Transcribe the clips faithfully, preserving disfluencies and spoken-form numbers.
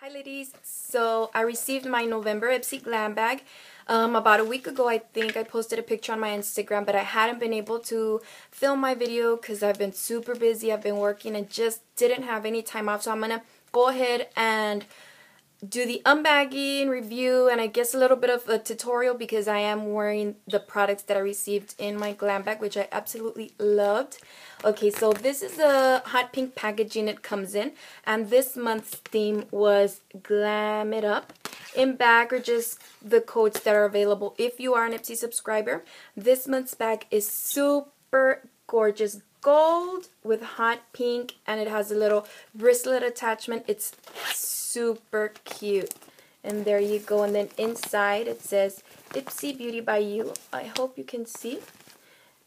Hi ladies, so I received my November Ipsy glam bag um, about a week ago. I think I posted a picture on my Instagram, but I hadn't been able to film my video because I've been super busy. I've been working and just didn't have any time off, so I'm gonna go ahead and do the unbagging review and I guess a little bit of a tutorial because I am wearing the products that I received in my glam bag, which I absolutely loved. Okay, so this is the hot pink packaging it comes in, and this month's theme was Glam It Up. In bag are just the codes that are available if you are an Ipsy subscriber. This month's bag is super gorgeous gold with hot pink, and it has a little bristlet attachment. It's super cute. And there you go. And then inside it says Ipsy Beauty by You. I hope you can see.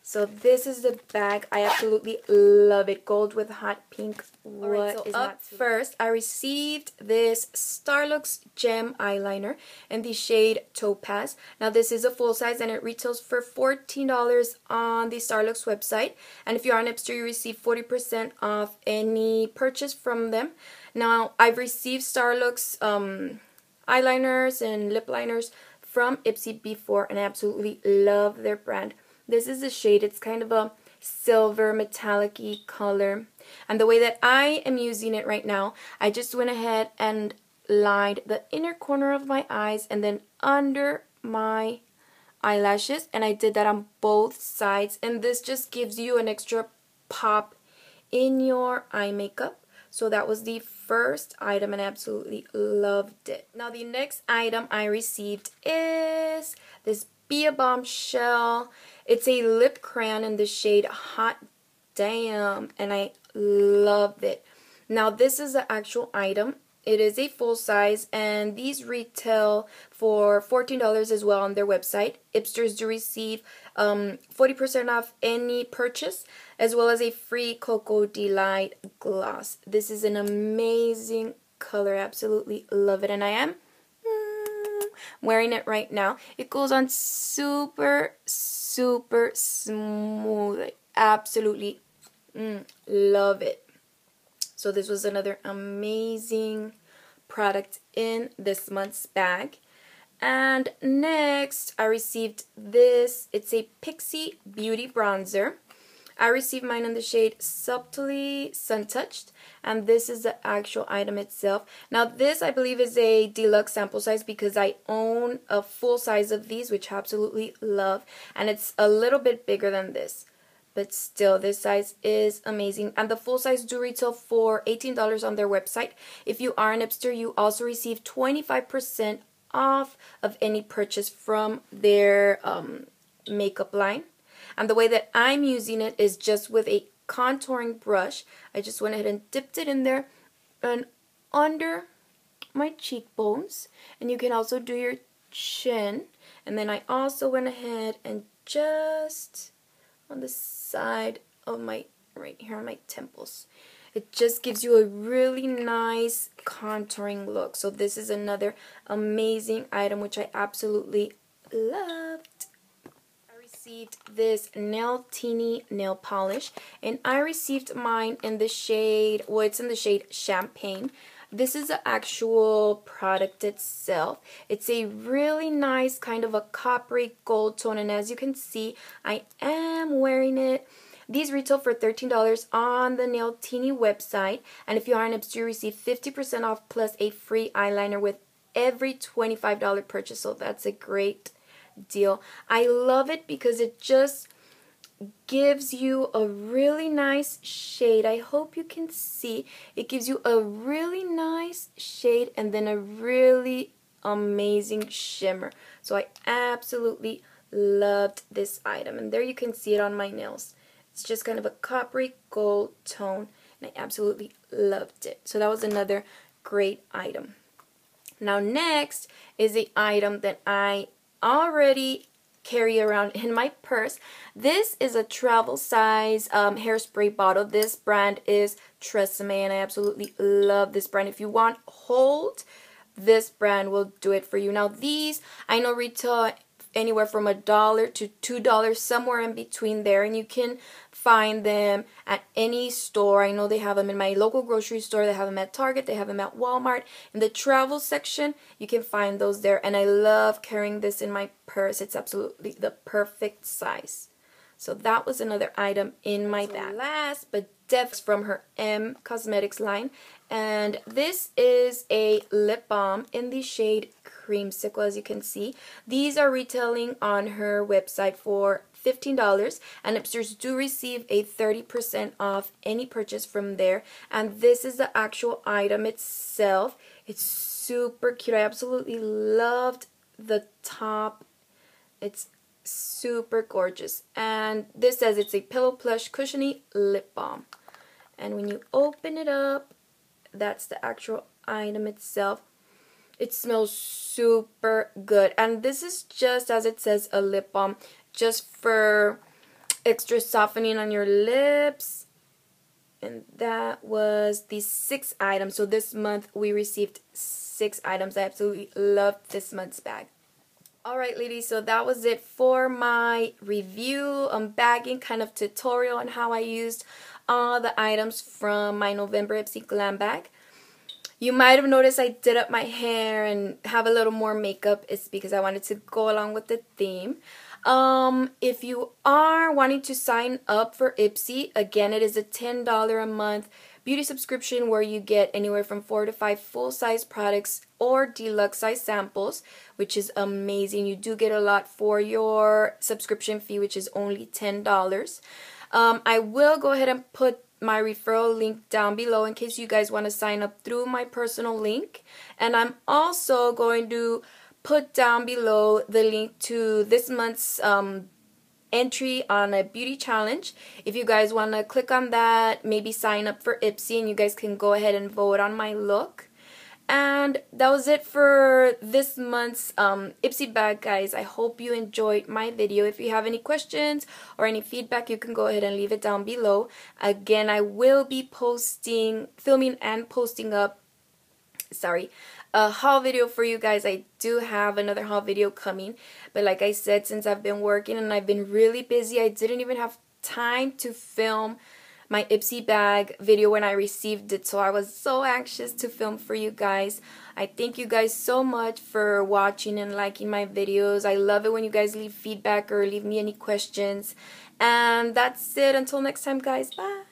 So this is the bag. I absolutely love it. Gold with hot pink. What right, so is up that first? I received this Starlooks Gem Eyeliner in the shade Topaz. Now this is a full size and it retails for fourteen dollars on the Starlooks website. And if you are an Ipster, you receive forty percent off any purchase from them. Now I've received Starlooks um, eyeliners and lip liners from Ipsy before, and I absolutely love their brand. This is the shade. It's kind of a silver metallic-y color. And the way that I am using it right now, I just went ahead and lined the inner corner of my eyes and then under my eyelashes. And I did that on both sides. And this just gives you an extra pop in your eye makeup. So that was the first item and I absolutely loved it. Now the next item I received is this Be a Bombshell. It's a lip crayon in the shade Hot Damn, and I love it. Now this is the actual item. It is a full size, and these retail for fourteen dollars as well on their website. Ipsters do receive um, forty percent off any purchase, as well as a free Cocoa Delight gloss. This is an amazing color. I absolutely love it, and I am wearing it right now. It goes on super super smooth. I absolutely mm, love it. So this was another amazing product in this month's bag. And next I received this. It's a Pixi Beauty bronzer. I received mine in the shade Subtly Sun Touched, and this is the actual item itself. Now this I believe is a deluxe sample size because I own a full size of these, which I absolutely love, and it's a little bit bigger than this. But still, this size is amazing, and the full size do retail for eighteen dollars on their website. If you are an Ipster, you also receive twenty-five percent off of any purchase from their um, makeup line. And the way that I'm using it is just with a contouring brush. I just went ahead and dipped it in there and under my cheekbones. And you can also do your chin. And then I also went ahead and just on the side of my, right here on my temples. It just gives you a really nice contouring look. So this is another amazing item which I absolutely loved. This Nailtini nail polish, and I received mine in the shade, well, it's in the shade Champagne. This is the actual product itself. It's a really nice kind of a coppery gold tone, and as you can see, I am wearing it. These retail for thirteen dollars on the Nailtini website, and if you are an Ipsy, you receive fifty percent off plus a free eyeliner with every twenty-five dollar purchase, so that's a great deal. I love it because it just gives you a really nice shade. I hope you can see. It gives you a really nice shade and then a really amazing shimmer. So I absolutely loved this item. And there you can see it on my nails. It's just kind of a coppery gold tone, and I absolutely loved it. So that was another great item. Now next is the item that I already carry around in my purse. This is a travel size um, hairspray bottle. This brand is Tresemme, and I absolutely love this brand. If you want hold, this brand will do it for you. Now these I know retail anywhere from a dollar to two dollars, somewhere in between there, and you can find them at any store. I know they have them in my local grocery store, they have them at Target, they have them at Walmart. In the travel section, you can find those there, and I love carrying this in my purse. It's absolutely the perfect size. So that was another item in my bag. Last but definitely from her M Cosmetics line, and this is a lip balm in the shade Creamsicle, as you can see. These are retailing on her website for fifteen dollars, and Ipsters do receive a thirty percent off any purchase from there. And this is the actual item itself. It's super cute. I absolutely loved the top. It's super gorgeous, and this says it's a pillow plush cushiony lip balm, and when you open it up, that's the actual item itself. It smells super good, and this is just as it says, a lip balm, just for extra softening on your lips. And that was the six items. So this month we received six items. I absolutely loved this month's bag. Alright ladies, so that was it for my review, unbagging kind of tutorial on how I used all the items from my November Ipsy Glam Bag. You might have noticed I did up my hair and have a little more makeup. It's because I wanted to go along with the theme. Um, if you are wanting to sign up for Ipsy, again, it is a ten dollars a month beauty subscription where you get anywhere from four to five full-size products or deluxe size samples, which is amazing. You do get a lot for your subscription fee, which is only ten dollars. Um, I will go ahead and put my referral link down below in case you guys want to sign up through my personal link. And I'm also going to put down below the link to this month's um, entry on a beauty challenge. If you guys want to click on that, maybe sign up for Ipsy, and you guys can go ahead and vote on my look. And that was it for this month's um, Ipsy bag, guys. I hope you enjoyed my video. If you have any questions or any feedback, you can go ahead and leave it down below. Again, I will be posting, filming and posting up, sorry, a haul video for you guys. I do have another haul video coming, but like I said, since I've been working and I've been really busy, I didn't even have time to film my Ipsy bag video when I received it, so I was so anxious to film for you guys. I thank you guys so much for watching and liking my videos. I love it when you guys leave feedback or leave me any questions. And that's it. Until next time, guys. Bye.